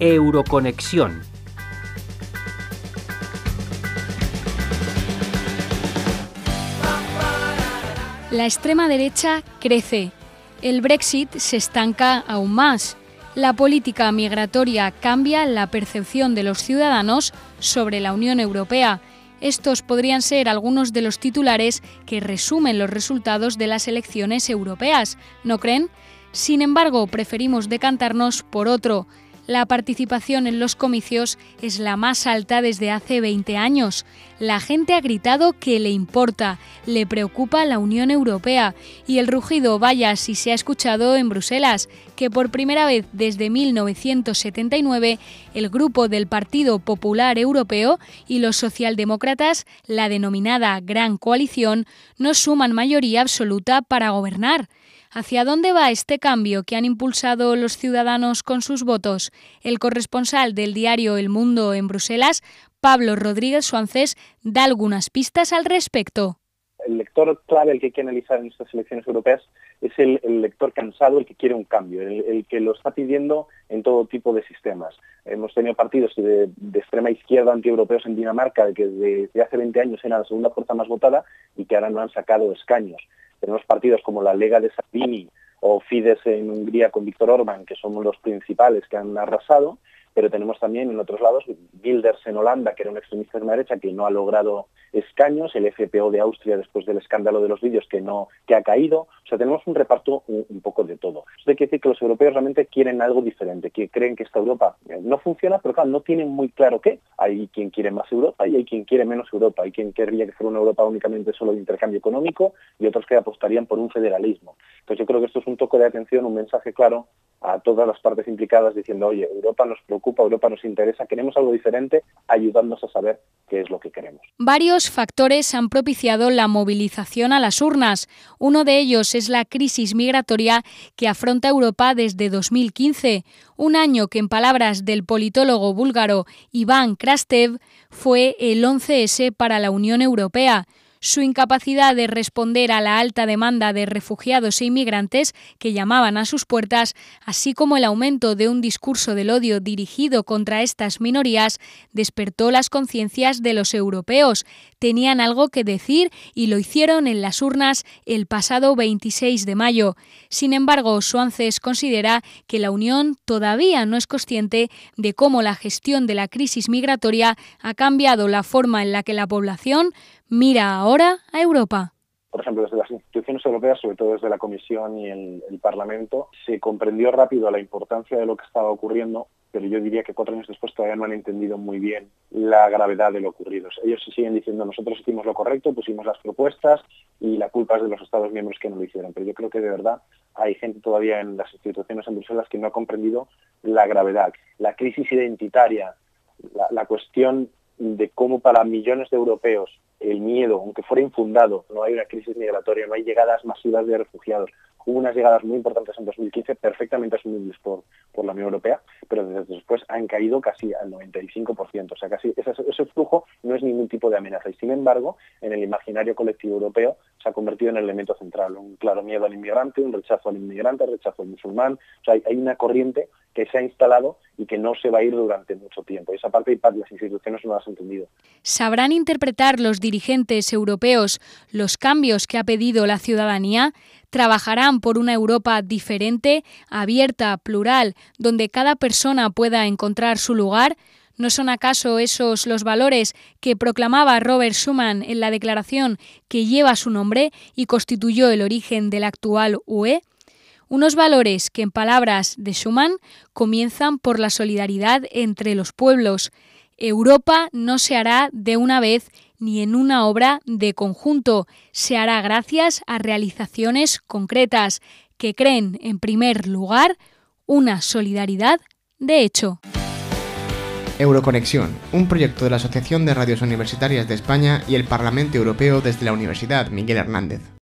Euroconexión. La extrema derecha crece. El Brexit se estanca aún más. La política migratoria cambia la percepción de los ciudadanos sobre la Unión Europea. Estos podrían ser algunos de los titulares que resumen los resultados de las elecciones europeas, ¿no creen? Sin embargo, preferimos decantarnos por otro. La participación en los comicios es la más alta desde hace 20 años. La gente ha gritado que le importa, le preocupa la Unión Europea, y el rugido, vaya si se ha escuchado en Bruselas, que por primera vez desde 1979 el grupo del Partido Popular Europeo y los socialdemócratas, la denominada Gran Coalición, no suman mayoría absoluta para gobernar. ¿Hacia dónde va este cambio que han impulsado los ciudadanos con sus votos? El corresponsal del diario El Mundo en Bruselas, Pablo Rodríguez Suanzes, da algunas pistas al respecto. El lector clave, el que hay que analizar en estas elecciones europeas, es el lector cansado, el que quiere un cambio, el que lo está pidiendo en todo tipo de sistemas. Hemos tenido partidos de extrema izquierda antieuropeos en Dinamarca, que desde hace 20 años era la segunda fuerza más votada y que ahora no han sacado escaños. Tenemos partidos como la Lega de Salvini o Fidesz en Hungría con Viktor Orbán, que somos los principales que han arrasado, pero tenemos también en otros lados Wilders en Holanda, que era un extremista de la derecha, que no ha logrado escaños, el FPO de Austria después del escándalo de los vídeos que ha caído. O sea, tenemos un reparto un poco de todo. Eso quiere decir que los europeos realmente quieren algo diferente, que creen que esta Europa no funciona, pero claro, no tienen muy claro qué. Hay quien quiere más Europa y hay quien quiere menos Europa, hay quien querría que fuera una Europa únicamente solo de intercambio económico y otros que apostarían por un federalismo. Entonces yo creo que esto es un toque de atención, un mensaje claro a todas las partes implicadas diciendo, oye, Europa nos preocupa, Europa nos interesa, queremos algo diferente, ayudándonos a saber qué es lo que queremos. Varios factores han propiciado la movilización a las urnas. Uno de ellos es la crisis migratoria que afronta Europa desde 2015, un año que, en palabras del politólogo búlgaro Iván Krastev, fue el 11S para la Unión Europea. Su incapacidad de responder a la alta demanda de refugiados e inmigrantes que llamaban a sus puertas, así como el aumento de un discurso del odio dirigido contra estas minorías, despertó las conciencias de los europeos. Tenían algo que decir y lo hicieron en las urnas el pasado 26 de mayo. Sin embargo, Suanzes considera que la Unión todavía no es consciente de cómo la gestión de la crisis migratoria ha cambiado la forma en la que la población mira ahora a Europa. Por ejemplo, desde las instituciones europeas, sobre todo desde la Comisión y el Parlamento, se comprendió rápido la importancia de lo que estaba ocurriendo, pero yo diría que 4 años después todavía no han entendido muy bien la gravedad de lo ocurrido. Ellos se siguen diciendo, nosotros hicimos lo correcto, pusimos las propuestas y la culpa es de los Estados miembros que no lo hicieron. Pero yo creo que de verdad hay gente todavía en las instituciones en Bruselas que no ha comprendido la gravedad. La crisis identitaria, la cuestión de cómo para millones de europeos el miedo, aunque fuera infundado, no hay una crisis migratoria, no hay llegadas masivas de refugiados. Hubo unas llegadas muy importantes en 2015, perfectamente asumibles por la Unión Europea, pero desde después han caído casi al 95%. O sea, casi ese flujo no es ningún tipo de amenaza. Y sin embargo, en el imaginario colectivo europeo se ha convertido en el elemento central. Un claro miedo al inmigrante, un rechazo al inmigrante, un rechazo al musulmán. O sea, hay una corriente que se ha instalado y que no se va a ir durante mucho tiempo. Esa parte las instituciones no las han entendido. ¿Sabrán interpretar los dirigentes europeos los cambios que ha pedido la ciudadanía? ¿Trabajarán por una Europa diferente, abierta, plural, donde cada persona pueda encontrar su lugar? ¿No son acaso esos los valores que proclamaba Robert Schuman en la declaración que lleva su nombre y constituyó el origen de la actual UE? Unos valores que, en palabras de Schuman, comienzan por la solidaridad entre los pueblos. Europa no se hará de una vez ni en una obra de conjunto, se hará gracias a realizaciones concretas que creen, en primer lugar, una solidaridad de hecho. Euroconexión, un proyecto de la Asociación de Radios Universitarias de España y el Parlamento Europeo desde la Universidad Miguel Hernández.